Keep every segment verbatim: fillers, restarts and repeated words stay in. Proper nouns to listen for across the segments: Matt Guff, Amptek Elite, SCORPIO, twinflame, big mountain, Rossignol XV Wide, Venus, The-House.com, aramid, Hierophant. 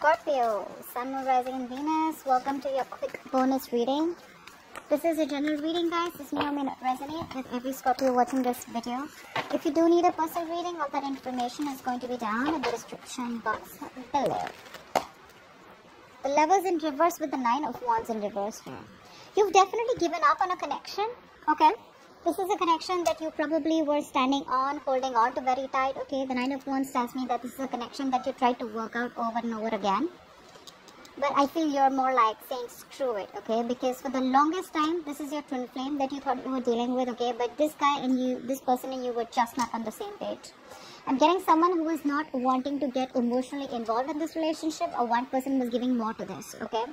Scorpio, Sun will rising in Venus. Welcome to your quick bonus reading. This is a general reading, guys. This may or may not resonate with every Scorpio watching this video. If you do need a personal reading, all that information is going to be down in the description box below. The Lovers in reverse with the Nine of Wands in reverse here. You've definitely given up on a connection, okay? This is a connection that you probably were standing on, holding on to very tight. Okay, the Nine of Wands tells me that this is a connection that you tried to work out over and over again. But I feel you're more like saying screw it, okay? Because for the longest time, this is your twin flame that you thought you were dealing with, okay? But this guy and you, this person and you were just not on the same page. I'm getting someone who is not wanting to get emotionally involved in this relationship, or one person was giving more to this, okay?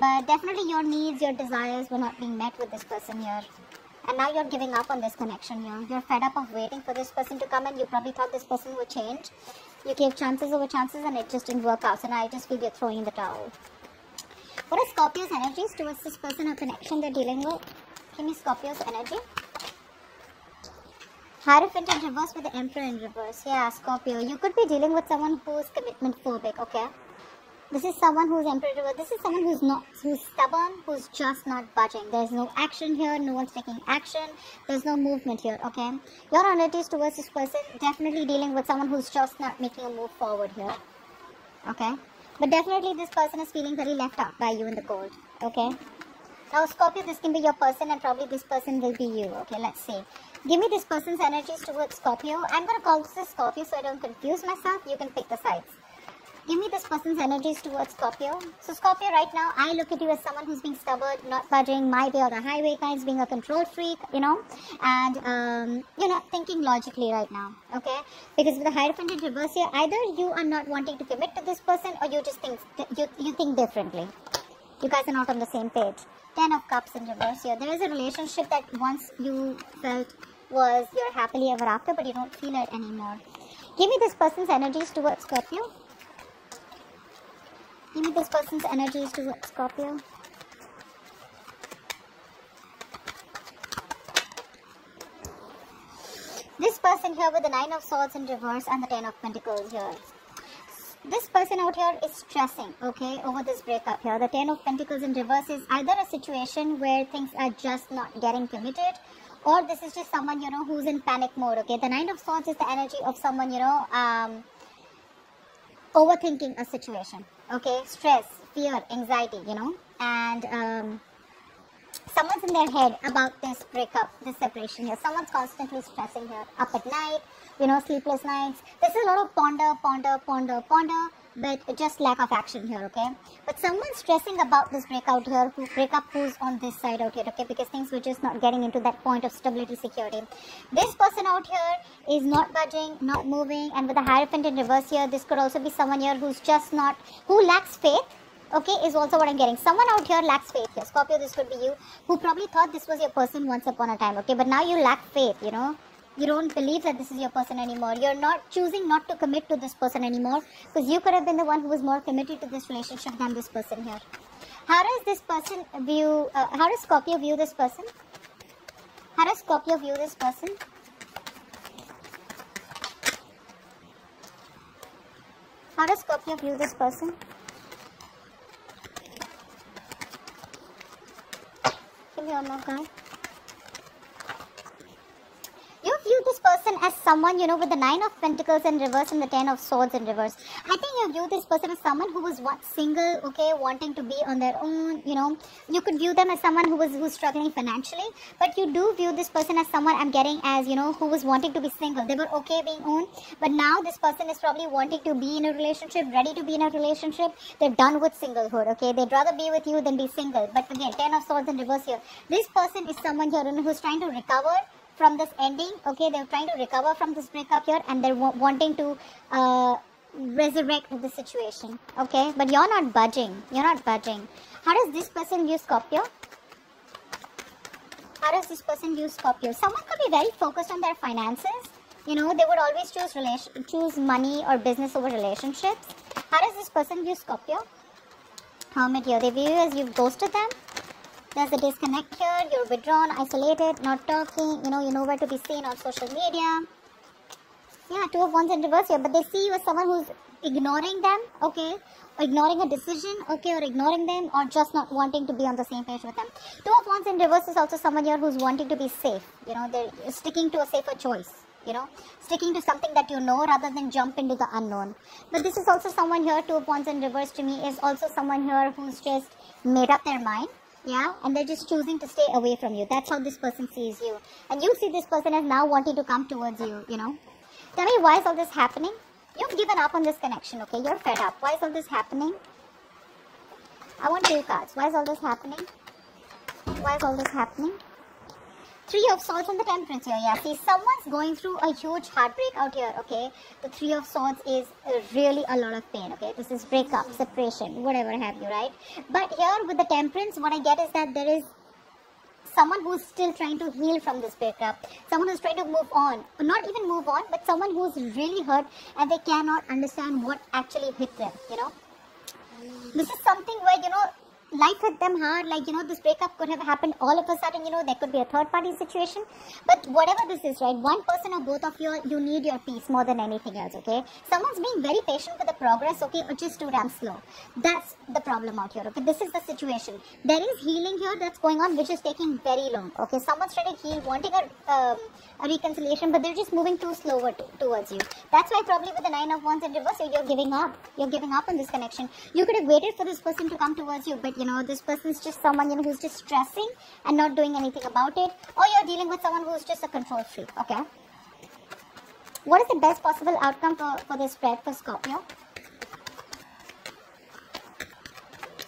But definitely your needs, your desires were not being met with this person here. And now you're giving up on this connection, you're, you're fed up of waiting for this person to come, and you probably thought this person would change. You gave chances over chances and it just didn't work out, so now I just feel you're throwing in the towel. What are Scorpio's energies towards this person or connection they're dealing with? Give me Scorpio's energy. Hierophant in reverse with the Emperor in reverse. Yeah, Scorpio, you could be dealing with someone who's commitment phobic, okay? This is someone who's Emperor in reverse. This is someone who's not, who's stubborn, who's just not budging. There's no action here. No one's taking action. There's no movement here, okay? Your energies towards this person, definitely dealing with someone who's just not making a move forward here, okay? But definitely this person is feeling very left out by you in the cold, okay? Now, Scorpio, this can be your person and probably this person will be you, okay? Let's see. Give me this person's energies towards Scorpio. I'm going to call this a Scorpio so I don't confuse myself. You can pick the sides. Give me this person's energies towards Scorpio. So Scorpio, right now, I look at you as someone who's being stubborn, not budging, my way or the highway kinds, being a control freak, you know, and um, you're not thinking logically right now, okay? Because with the Hierophant in reverse here, either you are not wanting to commit to this person or you just think, you, you think differently. You guys are not on the same page. Ten of Cups in reverse here. There is a relationship that once you felt was your happily ever after, but you don't feel it anymore. Give me this person's energies towards Scorpio. Give me this person's energies towards Scorpio. This person here with the Nine of Swords in reverse and the Ten of Pentacles here. This person out here is stressing, okay, over this breakup here. The Ten of Pentacles in reverse is either a situation where things are just not getting committed, or this is just someone, you know, who's in panic mode, okay. The Nine of Swords is the energy of someone, you know, um... overthinking a situation, okay, stress, fear, anxiety, you know, and um, someone's in their head about this breakup, this separation here. Someone's constantly stressing here, up at night, you know, sleepless nights. This is a lot of ponder, ponder, ponder, ponder, but just lack of action here, okay. But someone's stressing about this breakout here, who breakup who's on this side out here, okay, because things were just not getting into that point of stability, security. This person out here is not budging, not moving, and with the Hierophant in reverse here, this could also be someone here who's just not, who lacks faith, okay, is also what I'm getting. Someone out here lacks faith here. Scorpio, this could be you, who probably thought this was your person once upon a time, okay, but now you lack faith, you know. You don't believe that this is your person anymore. You're not choosing not to commit to this person anymore, because you could have been the one who was more committed to this relationship than this person here. How does this person view, uh, how does Scorpio view this person? How does Scorpio view this person? How does Scorpio view this person? Give me one more card. Person as someone, you know, with the Nine of Pentacles in reverse and the Ten of Swords in reverse. I think you view this person as someone who was once single, okay, wanting to be on their own, you know. You could view them as someone who was who's struggling financially, but you do view this person as someone, I'm getting, as, you know, who was wanting to be single. They were okay being owned, but now this person is probably wanting to be in a relationship, ready to be in a relationship. They're done with singlehood, okay. They'd rather be with you than be single. But again, Ten of Swords in reverse here. This person is someone here, you know, who's trying to recover from this ending, okay, they're trying to recover from this breakup here, and they're wa wanting to uh, resurrect the situation, okay, but you're not budging, you're not budging. How does this person view Scorpio? How does this person view Scorpio? Someone could be very focused on their finances, you know, they would always choose, relation choose money or business over relationships. How does this person view Scorpio? Hermit here, they view you as you've ghosted them. There's a disconnect here, you're withdrawn, isolated, not talking, you know, you know where to be seen on social media. Yeah, Two of Wands in reverse here, but they see you as someone who's ignoring them, okay, ignoring a decision, okay, or ignoring them, or just not wanting to be on the same page with them. Two of Wands in reverse is also someone here who's wanting to be safe. You know, they're sticking to a safer choice, you know, sticking to something that you know rather than jump into the unknown. But this is also someone here, Two of Wands in reverse to me, is also someone here who's just made up their mind, yeah, and they're just choosing to stay away from you. That's how this person sees you. And you see this person as now wanting to come towards you, you know. Tell me, why is all this happening? You've given up on this connection, okay? You're fed up. Why is all this happening? I want two cards. Why is all this happening? Why is all this happening? Three of Swords and the Temperance here, yeah. See, someone's going through a huge heartbreak out here, okay? The Three of Swords is really a lot of pain, okay? This is breakup, separation, whatever have you, right? But here with the Temperance, what I get is that there is someone who's still trying to heal from this breakup, someone who's trying to move on, not even move on, but someone who's really hurt and they cannot understand what actually hit them, you know. This is something where, you know, life hit them hard, like, you know, this breakup could have happened all of a sudden, you know, there could be a third party situation, but whatever this is, right, one person or both of you, you need your peace more than anything else, okay? Someone's being very patient with the progress, okay, or just too damn slow. That's the problem out here, okay? This is the situation. There is healing here that's going on, which is taking very long, okay? Someone's trying to heal, wanting a, um, a reconciliation, but they're just moving too slower to, towards you. That's why probably with the Nine of Wands in reverse, you're giving up. You're giving up on this connection. You could have waited for this person to come towards you, but you know, this person's just someone, you know, who's just stressing and not doing anything about it. Or you're dealing with someone who's just a control freak, okay? What is the best possible outcome for, for this spread for Scorpio?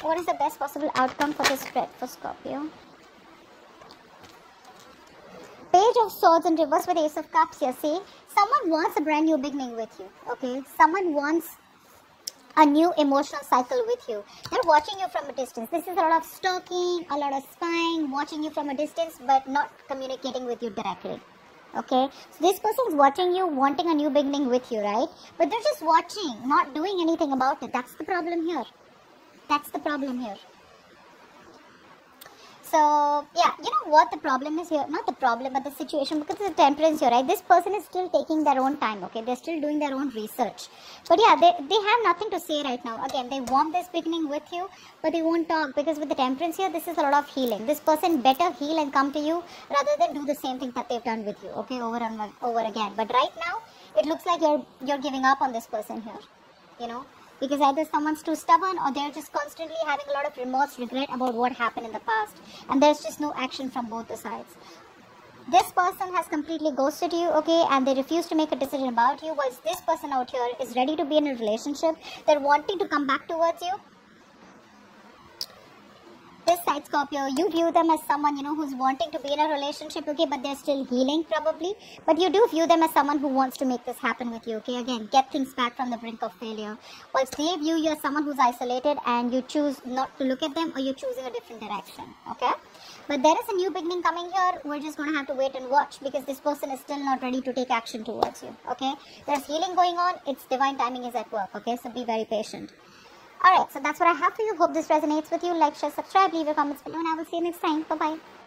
What is the best possible outcome for this spread for Scorpio? Page of Swords in reverse with Ace of Cups here, see? Someone wants a brand new beginning with you, okay? Someone wants a new emotional cycle with you. They're watching you from a distance. This is a lot of stalking, a lot of spying, watching you from a distance, but not communicating with you directly. Okay, so this person's watching you, wanting a new beginning with you, right? But they're just watching, not doing anything about it. That's the problem here. That's the problem here. So, yeah, you know what the problem is here? Not the problem, but the situation, because it's a Temperance here, right? This person is still taking their own time, okay? They're still doing their own research. But yeah, they, they have nothing to say right now. Again, they want this beginning with you, but they won't talk, because with the Temperance here, this is a lot of healing. This person better heal and come to you rather than do the same thing that they've done with you, okay? Over and over again. But right now, it looks like you're, you're giving up on this person here, you know? Because either someone's too stubborn or they're just constantly having a lot of remorse, regret about what happened in the past. And there's just no action from both the sides. This person has completely ghosted you, okay? And they refuse to make a decision about you. Whilst this person out here is ready to be in a relationship. They're wanting to come back towards you. This side, Scorpio, you view them as someone, you know, who's wanting to be in a relationship, okay, but they're still healing probably. But you do view them as someone who wants to make this happen with you, okay? Again, get things back from the brink of failure. Whilst they view you as someone who's isolated and you choose not to look at them, or you're choosing a different direction, okay? But there is a new beginning coming here. We're just going to have to wait and watch, because this person is still not ready to take action towards you, okay? There's healing going on. It's divine timing is at work, okay? So be very patient. Alright, so that's what I have for you. Hope this resonates with you. Like, share, subscribe, leave your comments below, and I will see you next time. Bye-bye.